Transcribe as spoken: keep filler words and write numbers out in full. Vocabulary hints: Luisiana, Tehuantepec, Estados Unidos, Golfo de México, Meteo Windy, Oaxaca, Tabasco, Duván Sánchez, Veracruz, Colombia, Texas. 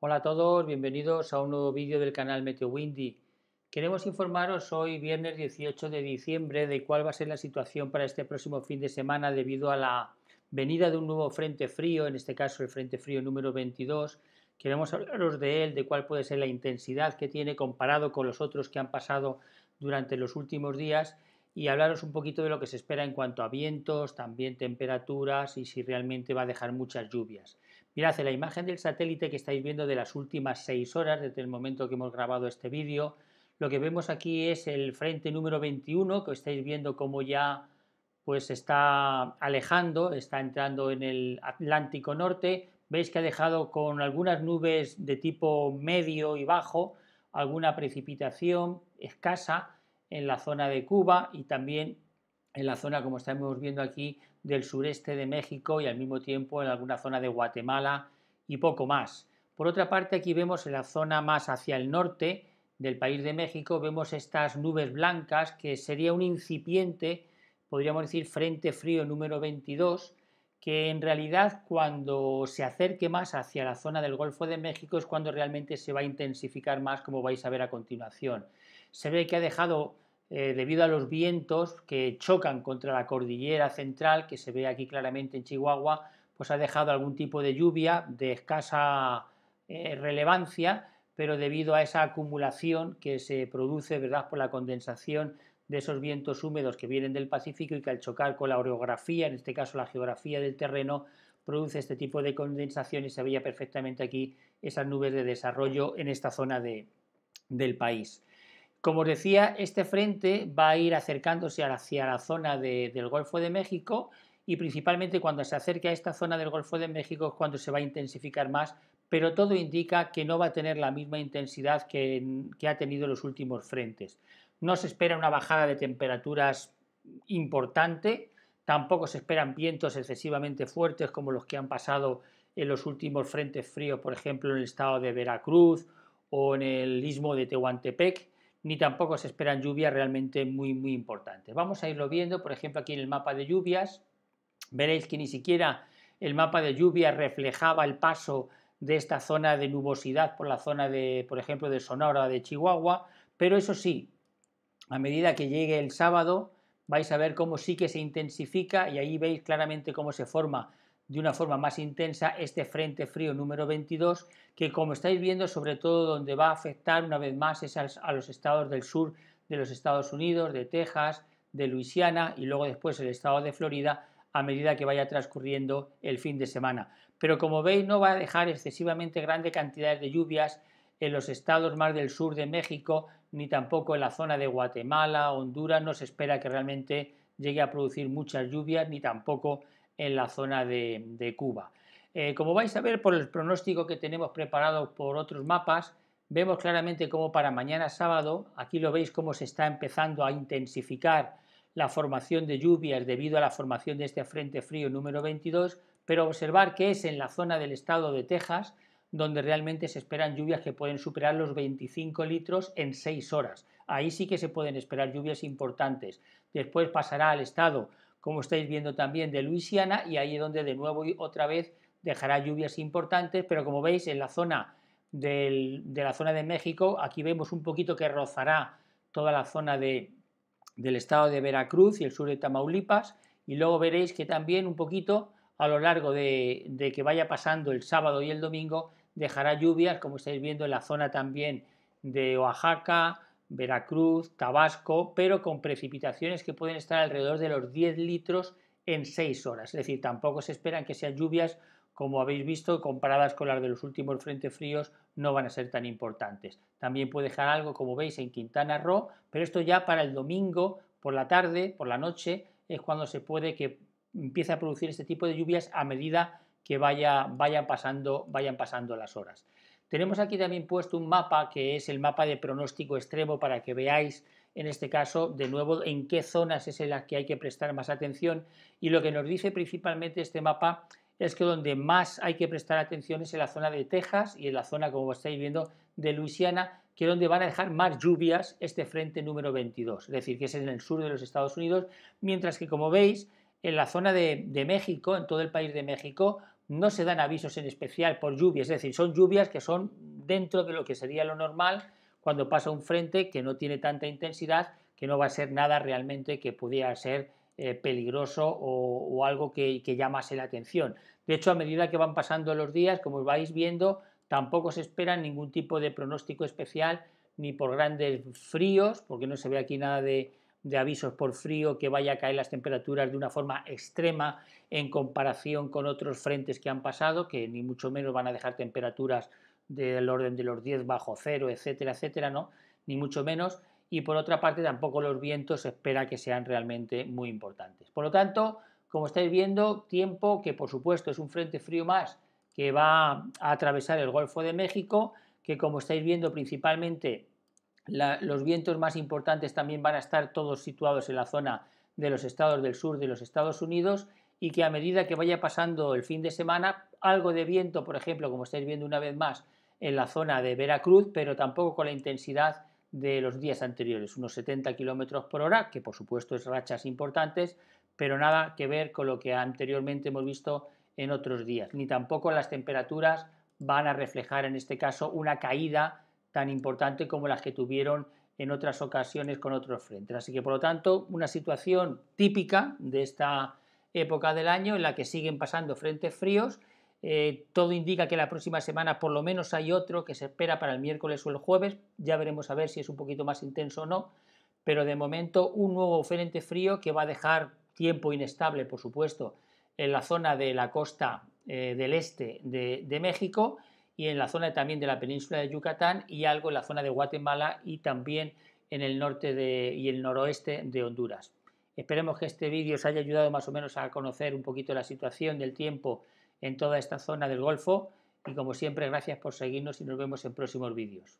Hola a todos, bienvenidos a un nuevo vídeo del canal Meteo Windy. Queremos informaros hoy viernes dieciocho de diciembre de cuál va a ser la situación para este próximo fin de semana debido a la venida de un nuevo frente frío, en este caso el frente frío número veintidós. Queremos hablaros de él, de cuál puede ser la intensidad que tiene comparado con los otros que han pasado durante los últimos días y hablaros un poquito de lo que se espera en cuanto a vientos, también temperaturas y si realmente va a dejar muchas lluvias. Mirad, en la imagen del satélite que estáis viendo de las últimas seis horas, desde el momento que hemos grabado este vídeo, lo que vemos aquí es el frente número veintiuno, que estáis viendo cómo ya pues se está alejando, está entrando en el Atlántico Norte. Veis que ha dejado con algunas nubes de tipo medio y bajo, alguna precipitación escasa en la zona de Cuba y también en la zona, como estamos viendo aquí, del sureste de México y al mismo tiempo en alguna zona de Guatemala y poco más. Por otra parte, aquí vemos en la zona más hacia el norte del país de México, vemos estas nubes blancas que sería un incipiente, podríamos decir, frente frío número veintidós, que en realidad cuando se acerque más hacia la zona del Golfo de México es cuando realmente se va a intensificar más, como vais a ver a continuación. Se ve que ha dejado Eh, debido a los vientos que chocan contra la cordillera central, que se ve aquí claramente en Chihuahua, pues ha dejado algún tipo de lluvia de escasa eh, relevancia, pero debido a esa acumulación que se produce, ¿verdad?, por la condensación de esos vientos húmedos que vienen del Pacífico y que al chocar con la orografía, en este caso la geografía del terreno, produce este tipo de condensación y se veía perfectamente aquí esas nubes de desarrollo en esta zona de, del país. Como os decía, este frente va a ir acercándose hacia la zona de, del Golfo de México y principalmente cuando se acerque a esta zona del Golfo de México es cuando se va a intensificar más, pero todo indica que no va a tener la misma intensidad que, que ha tenido los últimos frentes. No se espera una bajada de temperaturas importante, tampoco se esperan vientos excesivamente fuertes como los que han pasado en los últimos frentes fríos, por ejemplo, en el estado de Veracruz o en el istmo de Tehuantepec, ni tampoco se esperan lluvias realmente muy, muy importantes. Vamos a irlo viendo, por ejemplo, aquí en el mapa de lluvias. Veréis que ni siquiera el mapa de lluvias reflejaba el paso de esta zona de nubosidad por la zona, de, por ejemplo, de Sonora, de Chihuahua, pero eso sí, a medida que llegue el sábado, vais a ver cómo sí que se intensifica y ahí veis claramente cómo se forma de una forma más intensa este frente frío número veintidós, que como estáis viendo, sobre todo donde va a afectar una vez más es a los estados del sur de los Estados Unidos, de Texas, de Luisiana y luego después el estado de Florida a medida que vaya transcurriendo el fin de semana. Pero como veis, no va a dejar excesivamente grandes cantidades de lluvias en los estados más del sur de México, ni tampoco en la zona de Guatemala, Honduras, no se espera que realmente llegue a producir muchas lluvias, ni tampoco en la zona de, de Cuba. Eh, como vais a ver por el pronóstico que tenemos preparado por otros mapas, vemos claramente cómo para mañana sábado, aquí lo veis cómo se está empezando a intensificar la formación de lluvias debido a la formación de este frente frío número veintidós, pero observar que es en la zona del estado de Texas donde realmente se esperan lluvias que pueden superar los veinticinco litros en seis horas. Ahí sí que se pueden esperar lluvias importantes. Después pasará al estado, como estáis viendo también, de Luisiana, y ahí es donde de nuevo y otra vez dejará lluvias importantes, pero como veis en la zona del, de la zona de México, aquí vemos un poquito que rozará toda la zona de, del estado de Veracruz y el sur de Tamaulipas, y luego veréis que también un poquito a lo largo de, de que vaya pasando el sábado y el domingo dejará lluvias, como estáis viendo, en la zona también de Oaxaca, Veracruz, Tabasco, pero con precipitaciones que pueden estar alrededor de los diez litros en seis horas. Es decir, tampoco se esperan que sean lluvias, como habéis visto, comparadas con las de los últimos frentes fríos, no van a ser tan importantes. También puede dejar algo, como veis, en Quintana Roo, pero esto ya para el domingo, por la tarde, por la noche, es cuando se puede que empiece a producir este tipo de lluvias a medida que vaya, vayan, pasando, vayan pasando las horas. Tenemos aquí también puesto un mapa que es el mapa de pronóstico extremo para que veáis, en este caso, de nuevo en qué zonas es en las que hay que prestar más atención, y lo que nos dice principalmente este mapa es que donde más hay que prestar atención es en la zona de Texas y en la zona, como estáis viendo, de Luisiana, que es donde van a dejar más lluvias este frente número veintidós, es decir, que es en el sur de los Estados Unidos, mientras que, como veis, en la zona de, de México, en todo el país de México, no se dan avisos en especial por lluvias, es decir, son lluvias que son dentro de lo que sería lo normal cuando pasa un frente que no tiene tanta intensidad, que no va a ser nada realmente que pudiera ser eh, peligroso o, o algo que, que llamase la atención. De hecho, a medida que van pasando los días, como vais viendo, tampoco se espera ningún tipo de pronóstico especial ni por grandes fríos, porque no se ve aquí nada de, de avisos por frío que vaya a caer las temperaturas de una forma extrema en comparación con otros frentes que han pasado, que ni mucho menos van a dejar temperaturas del orden de los diez bajo cero, etcétera, etcétera, no, ni mucho menos. Y por otra parte tampoco los vientos se espera que sean realmente muy importantes. Por lo tanto, como estáis viendo, tiempo que por supuesto es un frente frío más que va a atravesar el Golfo de México, que como estáis viendo principalmente la, los vientos más importantes también van a estar todos situados en la zona de los estados del sur de los Estados Unidos, y que a medida que vaya pasando el fin de semana, algo de viento, por ejemplo, como estáis viendo una vez más, en la zona de Veracruz, pero tampoco con la intensidad de los días anteriores, unos setenta kilómetros por hora, que por supuesto es rachas importantes, pero nada que ver con lo que anteriormente hemos visto en otros días, ni tampoco las temperaturas van a reflejar en este caso una caída tan importante como las que tuvieron en otras ocasiones con otros frentes. Así que por lo tanto una situación típica de esta época del año en la que siguen pasando frentes fríos. Eh, todo indica que la próxima semana por lo menos hay otro que se espera para el miércoles o el jueves, ya veremos a ver si es un poquito más intenso o no, pero de momento un nuevo frente frío que va a dejar tiempo inestable, por supuesto, en la zona de la costa eh, del este de, de México, y en la zona también de la península de Yucatán, y algo en la zona de Guatemala y también en el norte de, y el noroeste de Honduras. Esperemos que este vídeo os haya ayudado más o menos a conocer un poquito la situación del tiempo en toda esta zona del Golfo, y como siempre gracias por seguirnos y nos vemos en próximos vídeos.